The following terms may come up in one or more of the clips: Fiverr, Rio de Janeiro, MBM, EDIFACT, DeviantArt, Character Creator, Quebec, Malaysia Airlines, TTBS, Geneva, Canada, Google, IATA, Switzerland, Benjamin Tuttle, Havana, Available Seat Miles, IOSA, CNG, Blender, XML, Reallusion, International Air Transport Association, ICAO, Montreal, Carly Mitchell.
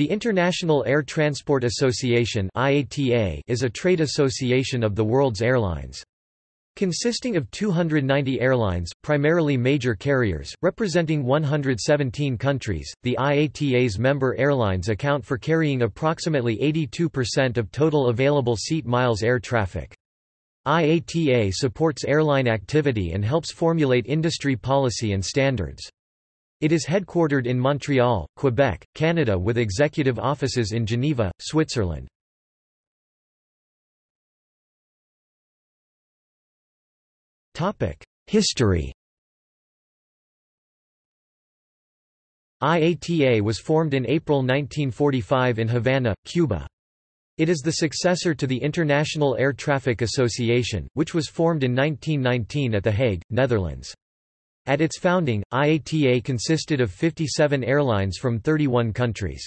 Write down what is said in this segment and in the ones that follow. The International Air Transport Association (IATA) is a trade association of the world's airlines. Consisting of 290 airlines, primarily major carriers, representing 117 countries, the IATA's member airlines account for carrying approximately 82% of total available seat miles air traffic. IATA supports airline activity and helps formulate industry policy and standards. It is headquartered in Montreal, Quebec, Canada, with executive offices in Geneva, Switzerland. History. IATA was formed in April 1945 in Havana, Cuba. It is the successor to the International Air Traffic Association, which was formed in 1919 at The Hague, Netherlands. At its founding, IATA consisted of 57 airlines from 31 countries.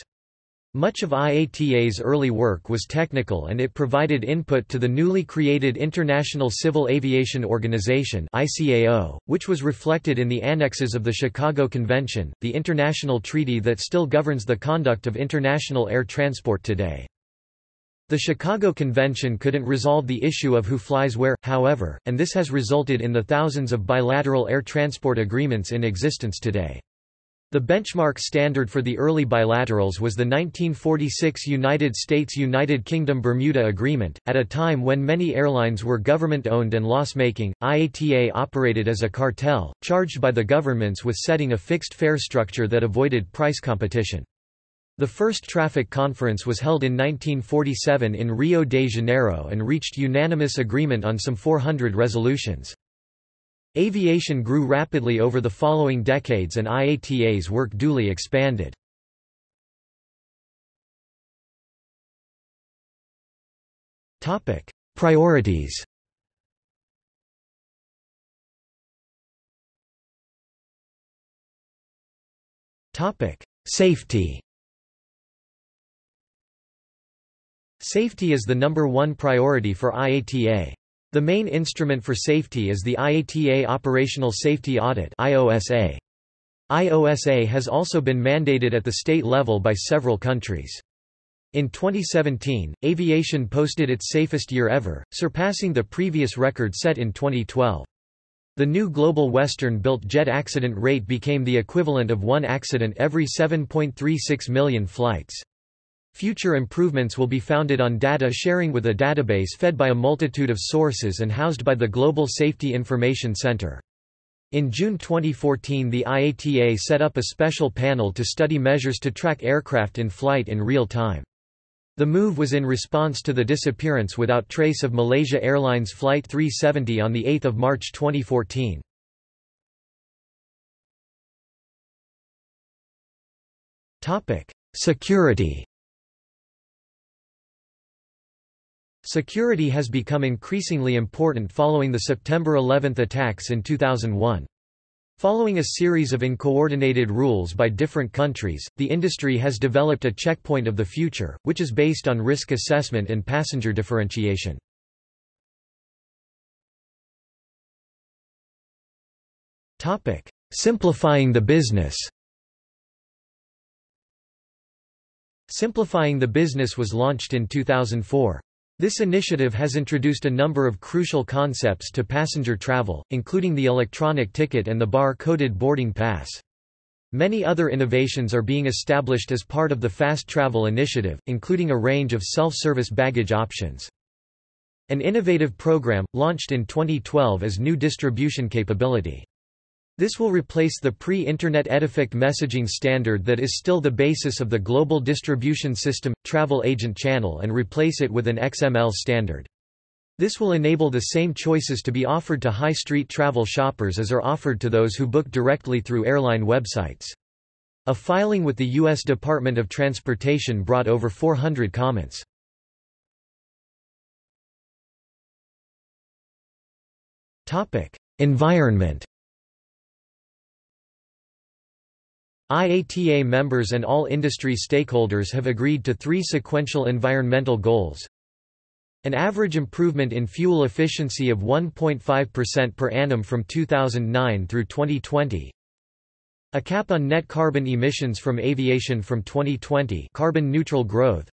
Much of IATA's early work was technical, and it provided input to the newly created International Civil Aviation Organization (ICAO), which was reflected in the annexes of the Chicago Convention, the international treaty that still governs the conduct of international air transport today. The Chicago Convention couldn't resolve the issue of who flies where, however, and this has resulted in the thousands of bilateral air transport agreements in existence today. The benchmark standard for the early bilaterals was the 1946 United States-United Kingdom-Bermuda Agreement. At a time when many airlines were government-owned and loss-making, IATA operated as a cartel, charged by the governments with setting a fixed fare structure that avoided price competition. The first traffic conference was held in 1947 in Rio de Janeiro and reached unanimous agreement on some 400 resolutions. Aviation grew rapidly over the following decades, and IATA's work duly expanded. Priorities. Safety. Safety is the number one priority for IATA. The main instrument for safety is the IATA Operational Safety Audit (IOSA). IOSA has also been mandated at the state level by several countries. In 2017, aviation posted its safest year ever, surpassing the previous record set in 2012. The new global Western-built jet accident rate became the equivalent of one accident every 7.36 million flights. Future improvements will be founded on data sharing with a database fed by a multitude of sources and housed by the Global Safety Information Center. In June 2014, the IATA set up a special panel to study measures to track aircraft in flight in real time. The move was in response to the disappearance without trace of Malaysia Airlines Flight 370 on 8 March 2014. Security. Security has become increasingly important following the September 11 attacks in 2001. Following a series of uncoordinated rules by different countries, the industry has developed a checkpoint of the future, which is based on risk assessment and passenger differentiation. Simplifying the business. Simplifying the business was launched in 2004. This initiative has introduced a number of crucial concepts to passenger travel, including the electronic ticket and the bar-coded boarding pass. Many other innovations are being established as part of the Fast Travel initiative, including a range of self-service baggage options. An innovative program, launched in 2012, is new distribution capability. This will replace the pre-internet EDIFACT messaging standard that is still the basis of the Global Distribution System – Travel Agent Channel, and replace it with an XML standard. This will enable the same choices to be offered to high street travel shoppers as are offered to those who book directly through airline websites. A filing with the U.S. Department of Transportation brought over 400 comments. Environment. IATA members and all industry stakeholders have agreed to three sequential environmental goals: an average improvement in fuel efficiency of 1.5% per annum from 2009 through 2020, A cap on net carbon emissions from aviation from 2020, carbon neutral growth.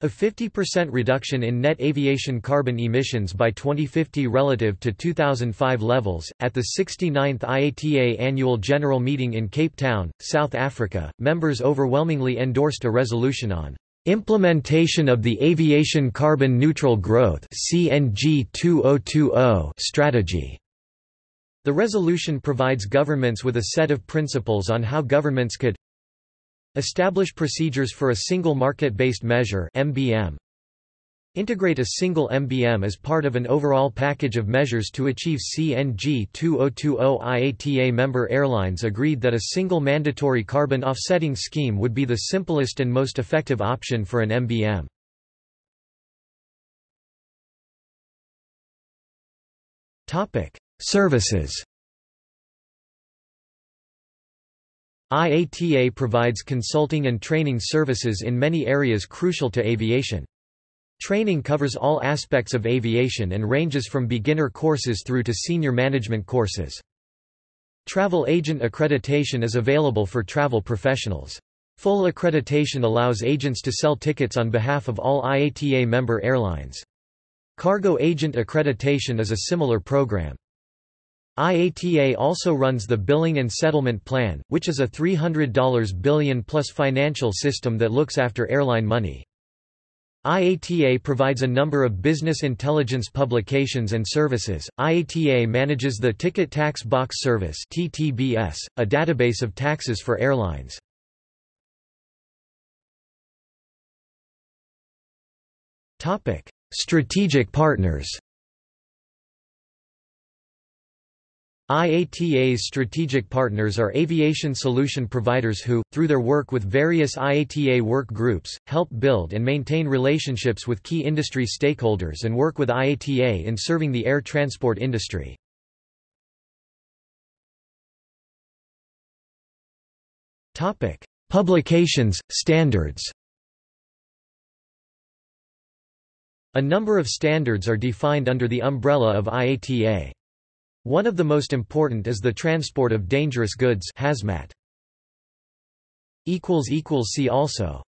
A 50% reduction in net aviation carbon emissions by 2050 relative to 2005 levels. At the 69th IATA Annual General Meeting in Cape Town, South Africa, members overwhelmingly endorsed a resolution on implementation of the Aviation Carbon Neutral Growth (CNG 2020) strategy. The resolution provides governments with a set of principles on how governments could establish procedures for a single market-based measure (MBM). Integrate a single MBM as part of an overall package of measures to achieve CNG 2020. IATA member airlines agreed that a single mandatory carbon offsetting scheme would be the simplest and most effective option for an MBM. Topic: Services. IATA provides consulting and training services in many areas crucial to aviation. Training covers all aspects of aviation and ranges from beginner courses through to senior management courses. Travel agent accreditation is available for travel professionals. Full accreditation allows agents to sell tickets on behalf of all IATA member airlines. Cargo agent accreditation is a similar program. IATA also runs the Billing and Settlement Plan, which is a $300 billion plus financial system that looks after airline money. IATA provides a number of business intelligence publications and services. IATA manages the Ticket Tax Box Service (TTBS), a database of taxes for airlines. Topic: Strategic Partners. IATA's strategic partners are aviation solution providers who, through their work with various IATA work groups, help build and maintain relationships with key industry stakeholders and work with IATA in serving the air transport industry. Topic: Publications, standards. A number of standards are defined under the umbrella of IATA. One of the most important is the transport of dangerous goods (hazmat). See also